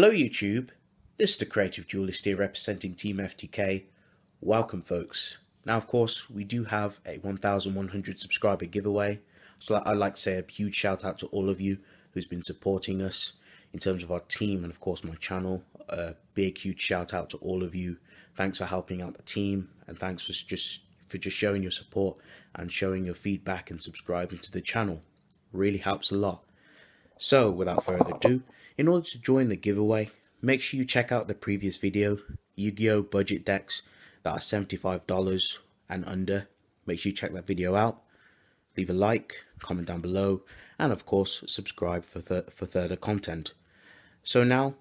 Hello YouTube, this is the Creative Duelist here representing Team FTK. Welcome folks. Now of course we do have a 1100 subscriber giveaway, so I'd like to say a huge shout out to all of you who's been supporting us in terms of our team and of course my channel. A big huge shout out to all of you. Thanks for helping out the team and thanks for just showing your support and showing your feedback and subscribing to the channel. Really helps a lot. So without further ado, in order to join the giveaway, make sure you check out the previous video, Yu-Gi-Oh budget decks that are $75 and under. Make sure you check that video out, leave a like, comment down below, and of course subscribe for further content. So now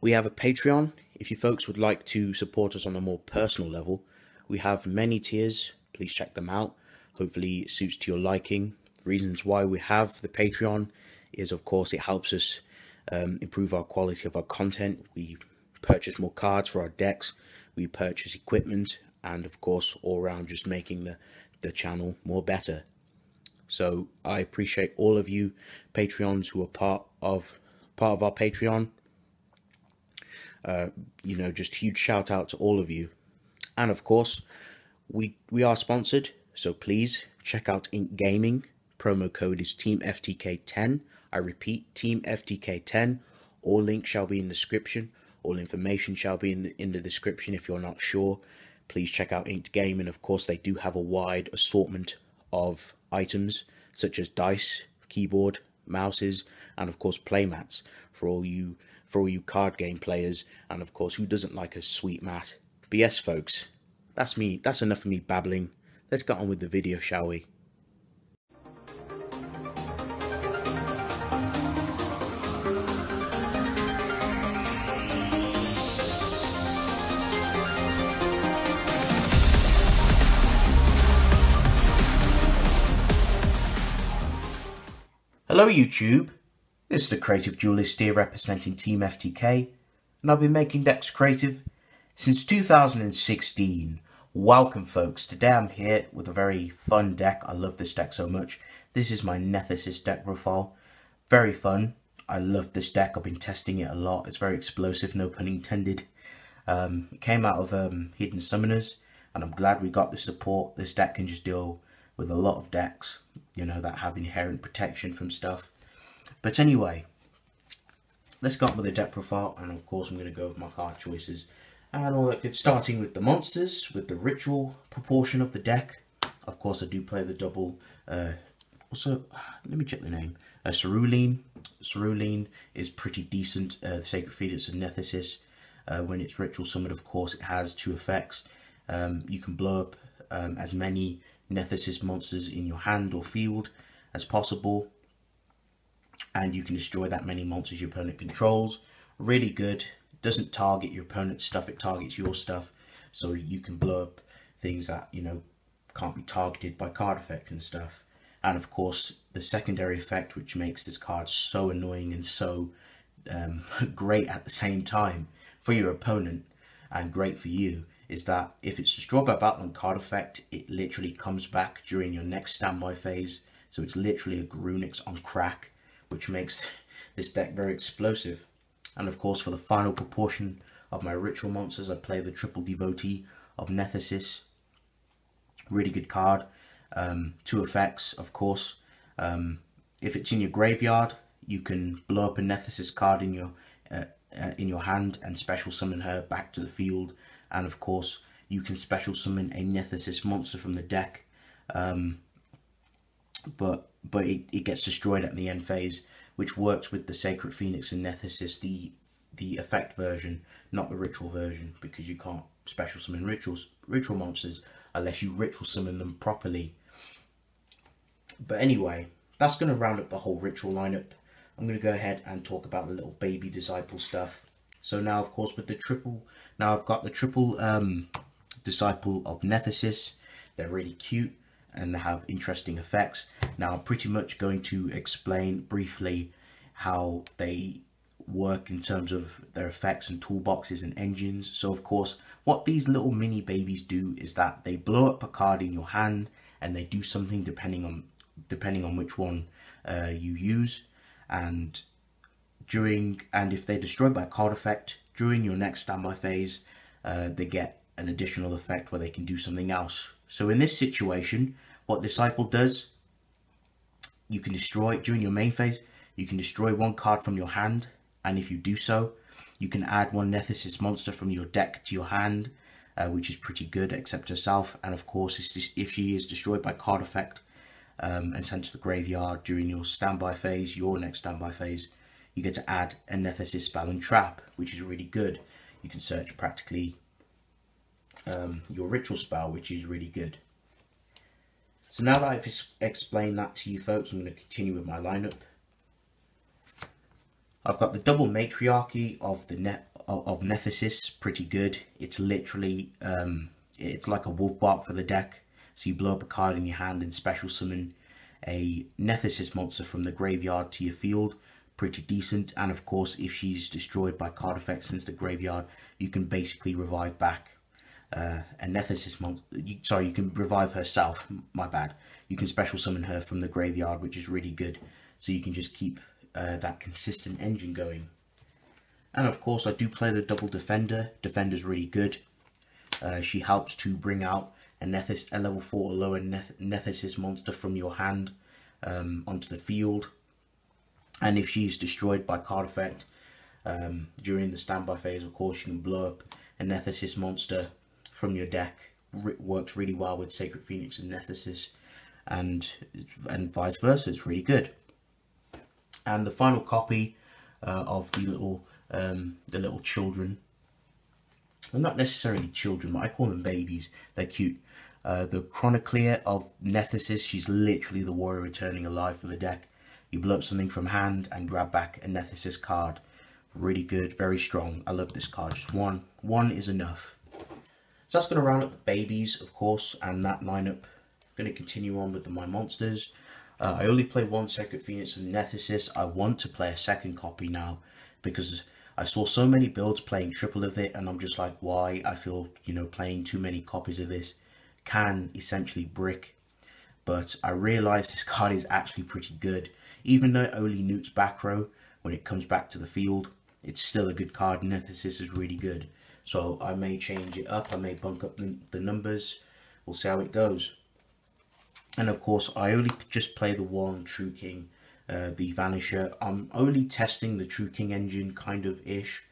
we have a Patreon. If you folks would like to support us on a more personal level, we have many tiers, please check them out. Hopefully it suits to your liking. Reasons why we have the Patreon is of course it helps us improve our quality of our content. We purchase more cards for our decks, we purchase equipment, and of course all around just making the channel more better. So I appreciate all of you Patreons who are part of our Patreon. You know, just huge shout out to all of you. And of course we are sponsored, so please check out Inked Gaming. Promo code is TEAMFTK10. I repeat, TEAMFTK10. All links shall be in the description. All information shall be in the description if you're not sure. Please check out Inked Gaming. Of course, they do have a wide assortment of items such as dice, keyboard, mouses, and of course playmats for all you card game players. And of course, who doesn't like a sweet mat? But yes, folks, that's me. That's enough of me babbling. Let's get on with the video, shall we? Hello YouTube, this is the Creative Duelist here representing Team FTK, and I've been making decks creative since 2016. Welcome folks, today I'm here with a very fun deck. I love this deck so much. This is my Nethesis deck profile. Very fun, I love this deck, I've been testing it a lot. It's very explosive, no pun intended. It came out of Hidden Summoners, and I'm glad we got the support. This deck can just deal with a lot of decks, you know, that have inherent protection from stuff. But anyway, let's go up with the deck profile, and of course I'm going to go with my card choices and all that good, starting with the monsters, with the ritual proportion of the deck. Of course I do play the double, also let me check the name, Sheraline. Sheraline is pretty decent. The Sacred Phoenix of Nephthys, when it's ritual summoned, of course it has two effects. You can blow up as many Nethesis monsters in your hand or field as possible, and you can destroy that many monsters your opponent controls. Really good. Doesn't target your opponent's stuff, it targets your stuff, so you can blow up things that, you know, can't be targeted by card effects and stuff. And of course the secondary effect, which makes this card so annoying and so great at the same time for your opponent and great for you, is that if it's destroyed by battling card effect, it literally comes back during your next standby phase. So it's literally a Garunix on crack, which makes this deck very explosive. And of course, for the final proportion of my ritual monsters, I play the triple Devotee of Nethesis. Really good card. Two effects, of course. If it's in your graveyard, you can blow up a Nethesis card in your hand and special summon her back to the field. And of course you can special summon a Nethesis monster from the deck, but it gets destroyed at the end phase, which works with the Sacred Phoenix and Nethesis, the effect version, not the ritual version, because you can't special summon ritual monsters unless you ritual summon them properly. But anyway, that's going to round up the whole ritual lineup. I'm going to go ahead and talk about the little baby disciple stuff. So now, of course, with the triple, now I've got the triple Disciple of Nethesis. They're really cute and they have interesting effects. Now I'm pretty much going to explain briefly how they work in terms of their effects and toolboxes and engines. So of course, what these little mini babies do is that they blow up a card in your hand, and they do something depending on which one you use. And during, and if they're destroyed by a card effect during your next standby phase, they get an additional effect where they can do something else. So in this situation, what Disciple does, you can destroy it during your main phase. You can destroy one card from your hand, and if you do so, you can add one Nethesis monster from your deck to your hand, which is pretty good, except herself. And of course, if she is destroyed by card effect and sent to the graveyard during your standby phase, your next standby phase, you get to add a Nethesis spell and trap, which is really good. You can search practically your ritual spell, which is really good. So now that I've explained that to you folks, I'm going to continue with my lineup. I've got the double Matriarchy of Nethesis, pretty good. It's literally, it's like a wolf bark for the deck. So you blow up a card in your hand and special summon a Nethesis monster from the graveyard to your field. Pretty decent. And of course, if she's destroyed by card effects since the graveyard, you can basically revive back a Nethesis monster. Sorry, you can revive herself, my bad. You can special summon her from the graveyard, which is really good. So you can just keep that consistent engine going. And of course, I do play the double Defender. Defender's really good. She helps to bring out a level 4 or lower Nethesis monster from your hand onto the field, and if she is destroyed by card effect during the standby phase, of course, you can blow up a Nethesis monster from your deck. Works really well with Sacred Phoenix and Nethesis, and vice versa. It's really good. And the final copy of the little children, well, not necessarily children, but I call them babies. They're cute. The Chronicler of Nethesis. She's literally the warrior returning alive for the deck. You blow up something from hand and grab back a Nethesis card. Really good, very strong. I love this card. Just one. One is enough. So that's going to round up the babies, of course, and that lineup. I'm going to continue on with my monsters. I only play one Sacred Phoenix of Nethesis. I want to play a second copy now because I saw so many builds playing triple of it, and I'm just like, why? I feel, you know, playing too many copies of this can essentially brick. But I realised this card is actually pretty good. Even though it only nukes back row when it comes back to the field, it's still a good card. Nethesis is really good. So I may change it up. I may bump up the numbers. We'll see how it goes. And of course, I only just play the one True King, the Vanisher. I'm only testing the True King engine, kind of ish.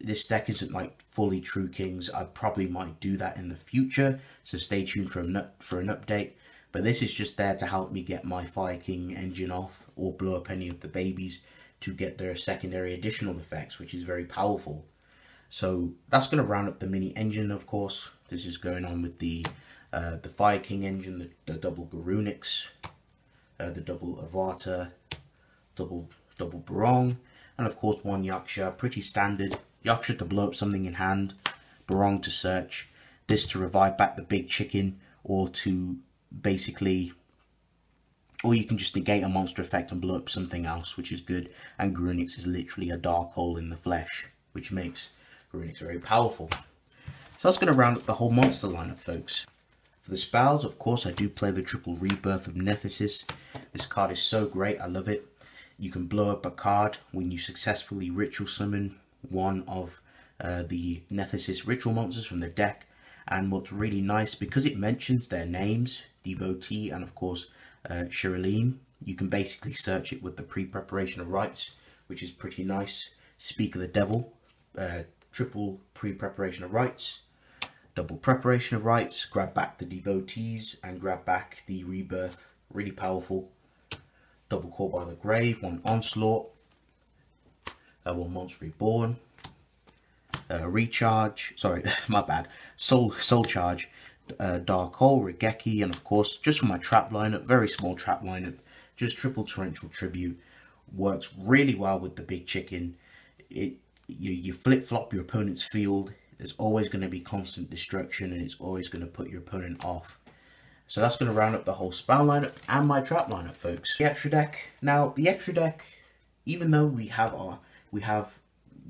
This deck isn't like fully True Kings. I probably might do that in the future, so stay tuned for an update. But this is just there to help me get my Fire King engine off or blow up any of the babies to get their secondary additional effects, which is very powerful. So that's going to round up the mini engine, of course. This is going on with the Fire King engine, the double Garunix, the double Avatar, double Barong, and of course one Yaksha. Pretty standard. Yaksha to blow up something in hand, Barong to search, this to revive back the big chicken, or to basically, or you can just negate a monster effect and blow up something else, which is good. And Garunix is literally a dark hole in the flesh, which makes Garunix very powerful. So that's going to round up the whole monster lineup, folks. For the spells, of course, I do play the triple Rebirth of Nethesis. This card is so great, I love it. You can blow up a card when you successfully ritual summon one of the Nethesis ritual monsters from the deck. And what's really nice, because it mentions their names, Devotee and of course Sheraline, you can basically search it with the Pre-Preparation of Rites, which is pretty nice. Speak of the Devil, triple Pre-Preparation of Rites, double Preparation of Rites, grab back the Devotees and grab back the Rebirth, really powerful. Double Caught by the Grave, one Onslaught, one Monster Reborn, Recharge, sorry, my bad, Soul Charge, Dark Hole, Rageki, and of course, just for my trap lineup, very small trap lineup, just triple Torrential Tribute. Works really well with the big chicken. You flip-flop your opponent's field. There's always going to be constant destruction, and it's always going to put your opponent off. So that's going to round up the whole spell lineup and my trap lineup, folks. The extra deck. Now, the extra deck, even though we have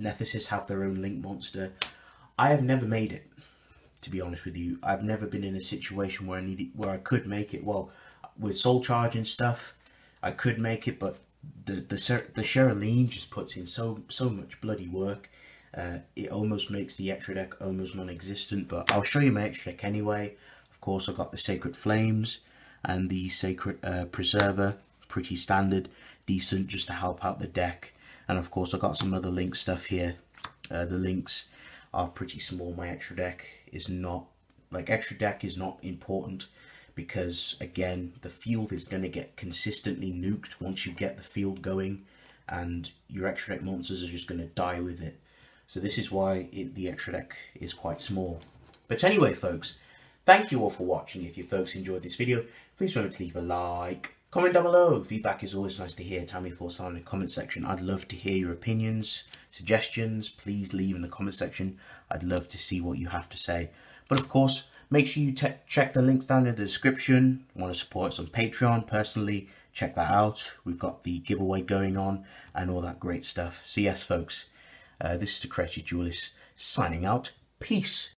Nethesis have their own link monster, I have never made it, to be honest with you. I've never been in a situation where I could make it. Well, with Soul Charge and stuff, I could make it, but the Sheraline just puts in so much bloody work. It almost makes the extra deck almost non-existent, but I'll show you my extra deck anyway. Of course, I've got the Sacred Flames and the Sacred Preserver, pretty standard, decent, just to help out the deck. And of course, I've got some other Link stuff here. The Links are pretty small. My extra deck is not, like, extra deck is not important, because again, the field is going to get consistently nuked once you get the field going, and your extra deck monsters are just going to die with it. So this is why the extra deck is quite small. But anyway, folks, thank you all for watching. If you folks enjoyed this video, please remember to leave a like, comment down below. Feedback is always nice to hear. Tell me your thoughts down in the comment section. I'd love to hear your opinions, suggestions. Please leave in the comment section. I'd love to see what you have to say. But of course, make sure you check the links down in the description. Want to support us on Patreon personally? Check that out. We've got the giveaway going on and all that great stuff. So yes, folks. This is the Creative Duelist signing out. Peace.